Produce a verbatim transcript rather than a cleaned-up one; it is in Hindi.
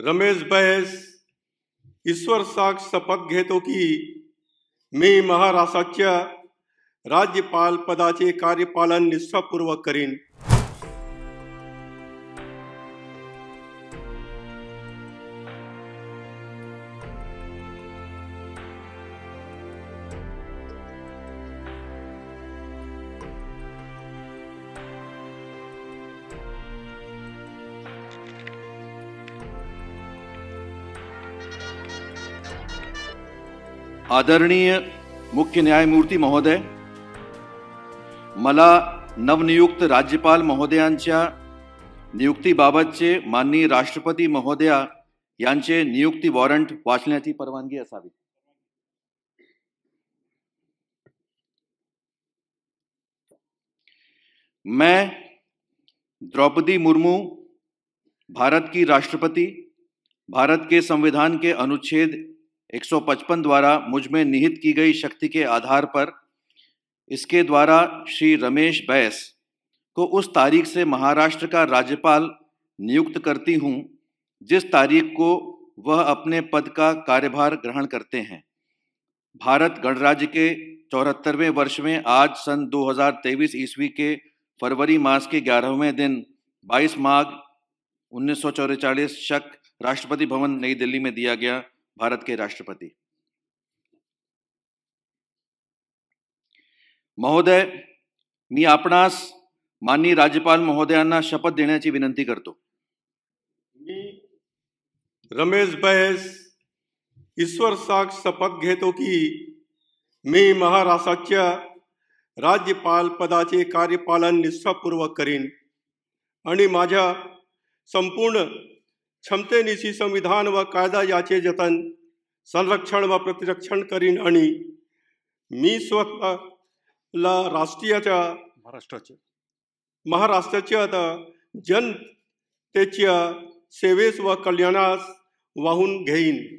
रमेश बैस ईश्वर साक्ष शपथ घेतो की मी महाराष्ट्राच्या राज्यपाल पदाचे कार्यपालन निष्ठापूर्वक करीन। आदरणीय मुख्य न्यायमूर्ती महोदय, मला नवनियुक्त राज्यपाल महोदयांच्या नियुक्तीबाबतचे माननीय राष्ट्रपती महोदया यांचे नियुक्ती वॉरंट वाचण्याची परवानगी असावी। मैं द्रौपदी मुर्मू, भारत की राष्ट्रपति, भारत के संविधान के अनुच्छेद एक सौ पचपन द्वारा मुझमें निहित की गई शक्ति के आधार पर इसके द्वारा श्री रमेश बैस को उस तारीख से महाराष्ट्र का राज्यपाल नियुक्त करती हूँ जिस तारीख को वह अपने पद का कार्यभार ग्रहण करते हैं। भारत गणराज्य के चौहत्तरवें वर्ष में आज सन दो हज़ार तेईस ईस्वी के फरवरी मास के ग्यारहवें दिन बाईस माघ उन्नीस सौ चौवालीस शक राष्ट्रपति भवन नई दिल्ली में दिया गया। भारत के राष्ट्रपति महोदय, मी आपणास माननीय राज्यपाल महोदयांना शपथ देण्याची विनंती करतो। मी रमेश बैस ईश्वर साक्ष शपथ घेतो की मी महाराष्ट्राच्या राज्यपाल पदाचे कार्यपालन निष्ठापूर्वक करीन आणि माझ्या संपूर्ण क्षमतेनिशी संविधान व कायदा याचे जतन, संरक्षण व प्रतिरक्षण करीन आणि मी स्वतः ला राष्ट्रीयाच्या महाराष्ट्राच्या महाराष्ट्राच्या जनतेच्या सेवेस व कल्याणास वाहून घेईन।